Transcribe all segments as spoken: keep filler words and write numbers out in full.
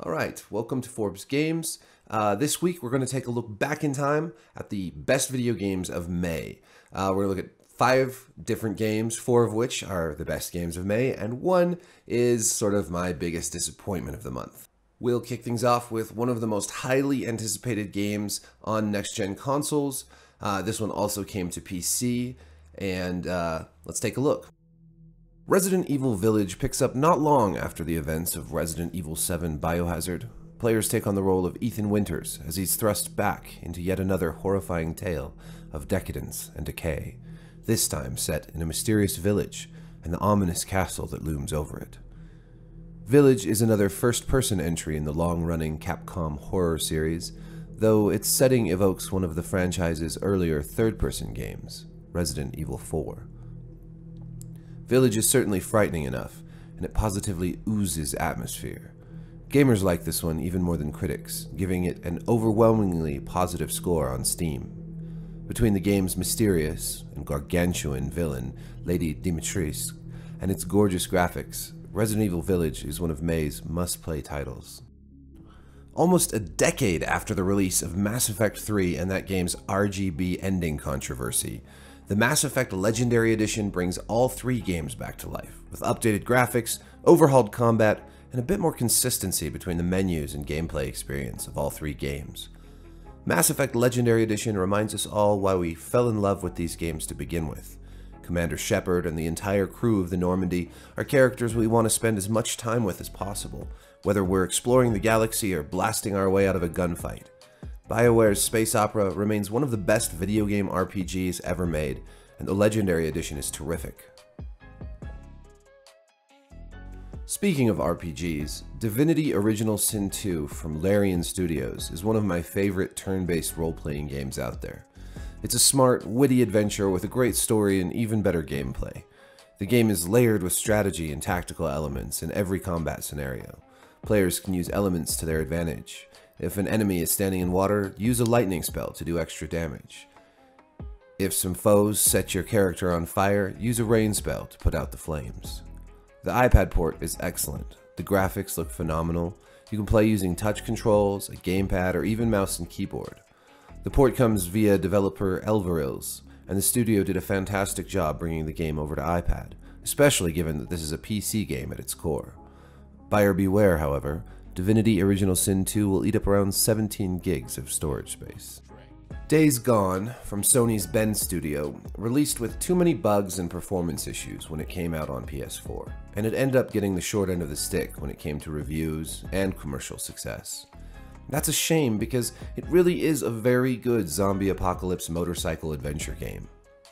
All right, welcome to Forbes Games. Uh, this week we're going to take a look back in time at the best video games of May. Uh, we're going to look at five different games, four of which are the best games of May, and one is sort of my biggest disappointment of the month. We'll kick things off with one of the most highly anticipated games on next-gen consoles. Uh, this one also came to P C, and uh, let's take a look. Resident Evil Village picks up not long after the events of Resident Evil seven Biohazard. Players take on the role of Ethan Winters as he's thrust back into yet another horrifying tale of decadence and decay, this time set in a mysterious village and the ominous castle that looms over it. Village is another first-person entry in the long-running Capcom horror series, though its setting evokes one of the franchise's earlier third-person games, Resident Evil four. Village is certainly frightening enough, and it positively oozes atmosphere. Gamers like this one even more than critics, giving it an overwhelmingly positive score on Steam. Between the game's mysterious and gargantuan villain, Lady Dimitrescu, and its gorgeous graphics, Resident Evil Village is one of May's must-play titles. Almost a decade after the release of Mass Effect three and that game's R G B ending controversy, the Mass Effect Legendary Edition brings all three games back to life, with updated graphics, overhauled combat, and a bit more consistency between the menus and gameplay experience of all three games. Mass Effect Legendary Edition reminds us all why we fell in love with these games to begin with. Commander Shepard and the entire crew of the Normandy are characters we want to spend as much time with as possible, whether we're exploring the galaxy or blasting our way out of a gunfight. BioWare's space opera remains one of the best video game R P Gs ever made, and the Legendary Edition is terrific. Speaking of R P Gs, Divinity Original Sin two from Larian Studios is one of my favorite turn-based role-playing games out there. It's a smart, witty adventure with a great story and even better gameplay. The game is layered with strategy and tactical elements in every combat scenario. Players can use elements to their advantage. If an enemy is standing in water, use a lightning spell to do extra damage. If some foes set your character on fire, use a rain spell to put out the flames. The iPad port is excellent. The graphics look phenomenal. You can play using touch controls, a gamepad, or even mouse and keyboard. The port comes via developer Elverils, and the studio did a fantastic job bringing the game over to iPad, especially given that this is a P C game at its core. Buyer beware, however. Divinity Original Sin two will eat up around seventeen gigs of storage space. Days Gone, from Sony's Bend Studio, released with too many bugs and performance issues when it came out on P S four, and it ended up getting the short end of the stick when it came to reviews and commercial success. That's a shame because it really is a very good zombie apocalypse motorcycle adventure game.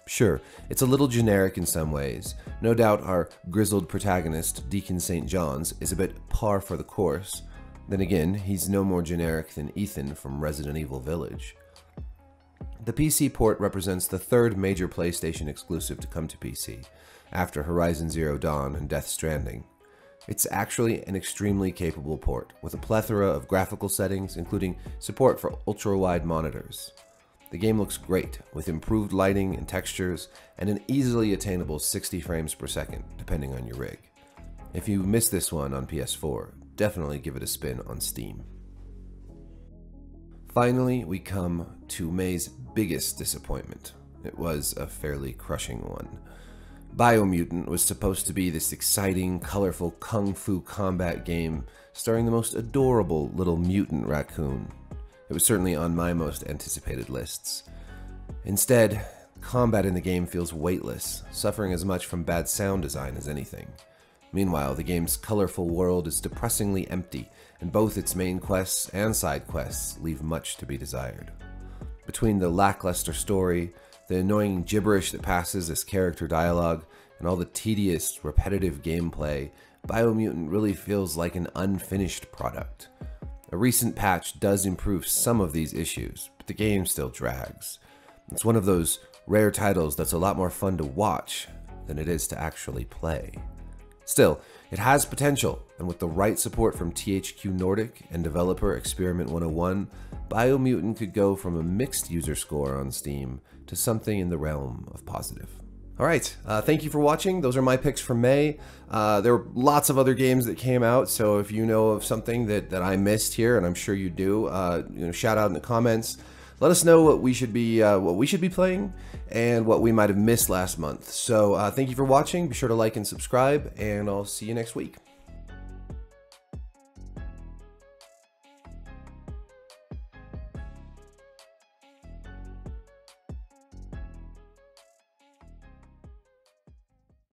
Sure, it's a little generic in some ways. No doubt our grizzled protagonist, Deacon Saint John's, is a bit par for the course. Then again, he's no more generic than Ethan from Resident Evil Village. The P C port represents the third major PlayStation exclusive to come to P C, after Horizon Zero Dawn and Death Stranding. It's actually an extremely capable port, with a plethora of graphical settings, including support for ultra-wide monitors. The game looks great, with improved lighting and textures, and an easily attainable sixty frames per second, depending on your rig. If you missed this one on P S four, definitely give it a spin on Steam. Finally, we come to May's biggest disappointment. It was a fairly crushing one. Biomutant was supposed to be this exciting, colorful kung fu combat game starring the most adorable little mutant raccoon. It was certainly on my most anticipated lists. Instead, combat in the game feels weightless, suffering as much from bad sound design as anything. Meanwhile, the game's colorful world is depressingly empty, and both its main quests and side quests leave much to be desired. Between the lackluster story, the annoying gibberish that passes as character dialogue, and all the tedious, repetitive gameplay, Biomutant really feels like an unfinished product. A recent patch does improve some of these issues, but the game still drags. It's one of those rare titles that's a lot more fun to watch than it is to actually play. Still, it has potential, and with the right support from T H Q Nordic and developer Experiment one oh one, Biomutant could go from a mixed user score on Steam to something in the realm of positive. All right, uh, thank you for watching. Those are my picks for May. Uh, there were lots of other games that came out, so if you know of something that, that I missed here, and I'm sure you do, uh, you know, shout out in the comments. Let us know what we should be uh, what we should be playing and what we might have missed last month. So uh, thank you for watching. Be sure to like and subscribe, and I'll see you next week.